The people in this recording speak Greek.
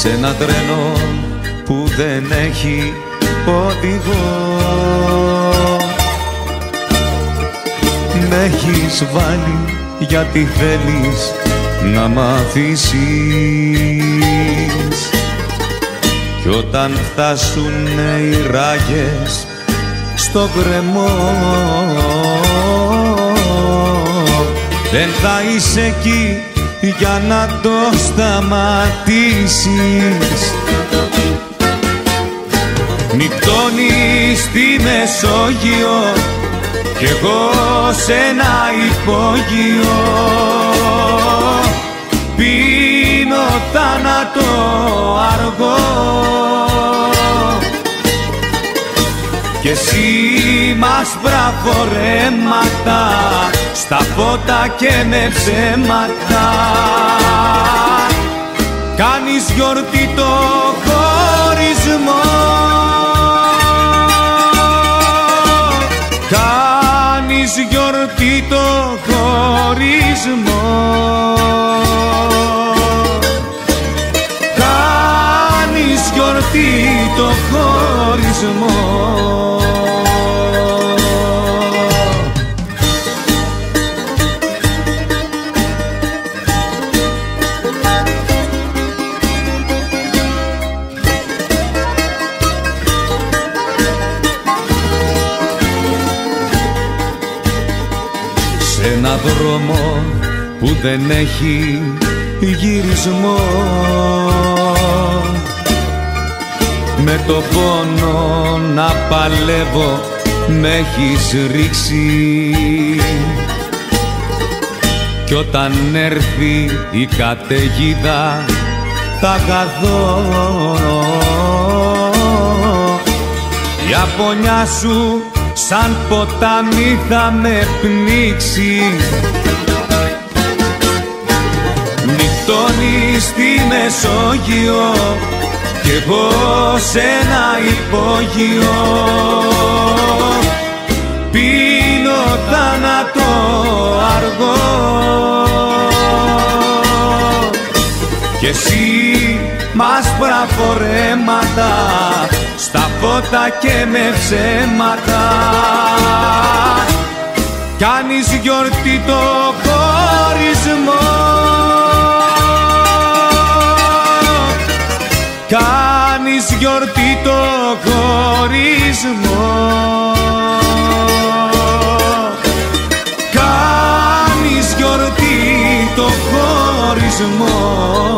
σε ένα τρένο που δεν έχει οδηγό. Μ' έχεις βάλει γιατί θέλεις να μ' αφήσεις. Κι όταν φτάσουνε οι ράγες στο κρεμό, δεν θα είσαι εκεί για να το σταματήσεις. Νυχτώνει στη Μεσόγειο κι εγώ σε ένα υπόγειο πίνω θάνατο αργό κι εσύ μ' άσπρα φορέματα στα φώτα και με ψέματα κάνεις γιορτή το χωρισμό. Κάνεις γιορτή το χωρισμό. Κάνεις γιορτή το χωρισμό. Σ' ένα δρόμο που δεν έχει γυρισμό, με το πόνο να παλεύω μ' έχεις ρίξει. Κι όταν έρθει η καταιγίδα θα χαθώ. Η απονιά σου σαν ποτάμι θα με πνίξει. Νυχτώνει στη Μεσόγειο κι εγώ σε ένα υπόγειο πίνω θάνατο αργό κι εσύ μ' άσπρα φορέματα στα φώτα και με ψέματα κάνεις γιορτή το χωρισμό. Κάνεις γιορτή το χωρισμό. Κάνεις γιορτή το χωρισμό.